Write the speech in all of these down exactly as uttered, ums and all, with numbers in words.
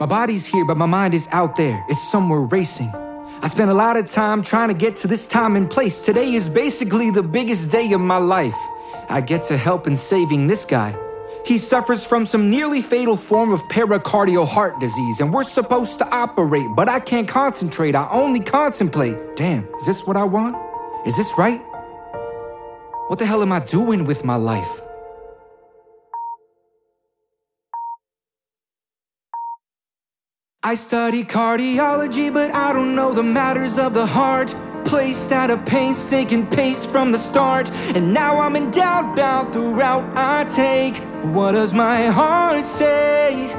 My body's here, but my mind is out there. It's somewhere racing. I spent a lot of time trying to get to this time and place. Today is basically the biggest day of my life. I get to help in saving this guy. He suffers from some nearly fatal form of pericardial heart disease, and we're supposed to operate, but I can't concentrate. I only contemplate. Damn, is this what I want? Is this right? What the hell am I doing with my life? I study cardiology, but I don't know the matters of the heart. Placed at a painstaking pace from the start, and now I'm in doubt about the route I take. What does my heart say?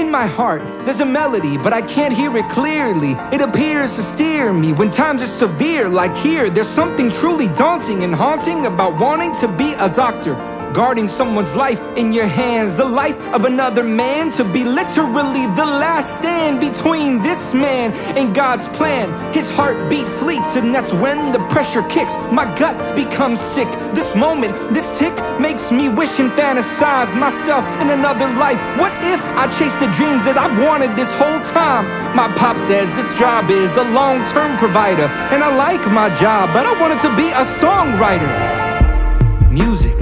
In my heart, there's a melody, but I can't hear it clearly. It appears to steer me when times are severe, like here. There's something truly daunting and haunting about wanting to be a doctor. Guarding someone's life in your hands, the life of another man, to be literally the last stand between this man and God's plan. His heartbeat fleets, and that's when the pressure kicks. My gut becomes sick. This moment, this tick makes me wish and fantasize myself in another life. What if I chase the dreams that I wanted this whole time? My pop says this job is a long-term provider, and I like my job, but I wanted to be a songwriter. Music.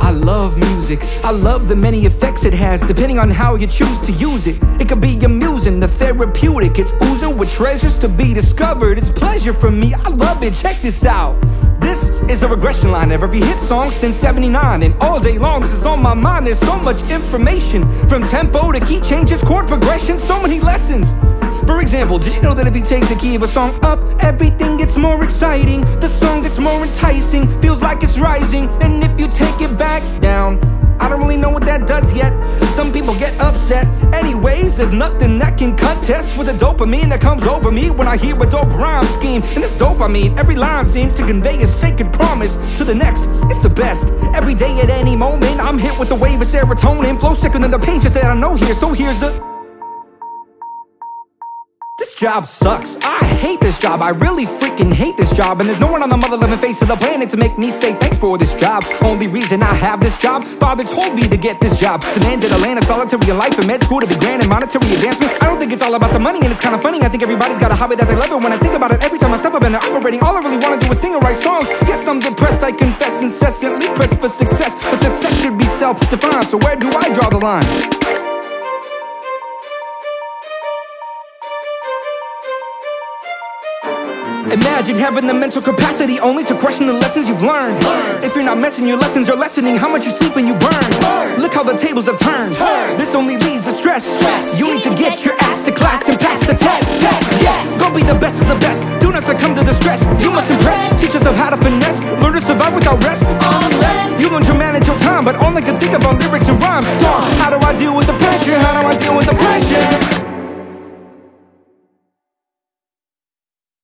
I love music. I love the many effects it has, depending on how you choose to use it. It could be amusing, the therapeutic. It's oozing with treasures to be discovered. It's pleasure for me. I love it. Check this out. This is a regression line of every hit song since seventy-nine, and all day long this is on my mind. There's so much information, from tempo to key changes, chord progression, so many lessons. For example, did you know that if you take the key of a song up, everything gets more exciting? The song gets more enticing, feels like it's rising. And if you take it back down, I don't really know what that does yet. Some people get upset. Anyways, there's nothing that can contest with the dopamine that comes over me when I hear a dope rhyme scheme. And this dope, I mean, every line seems to convey a sacred promise to the next. It's the best. Every day at any moment, I'm hit with the wave of serotonin. Flow sicker than the pages that I know here, so here's a... This job sucks. I hate this job. I really freaking hate this job. And there's no one on the mother loving face of the planet to make me say thanks for this job. Only reason I have this job, father told me to get this job. Demanded a land of solitary life and med school to be grand and monetary advancement. I don't think it's all about the money, and it's kind of funny. I think everybody's got a hobby that they love, and when I think about it, every time I step up and they're operating, all I really want to do is sing or write songs. Yes, I'm depressed, I confess, incessantly pressed for success. But success should be self-defined, so where do I draw the line? Imagine having the mental capacity only to question the lessons you've learned. Learn. If you're not messing your lessons, you're lessening how much you sleep and you burn. Burn. Look how the tables have turned. Turn. This only leads to stress. stress. You need to get your ass to class and pass the test. test. Yes. Go be the best of the best. Do not succumb to the stress. You must impress. Teach yourself how to finesse. Learn to survive without rest. Unless you learn to manage your time, but all I can think about lyrics and rhymes. Darn.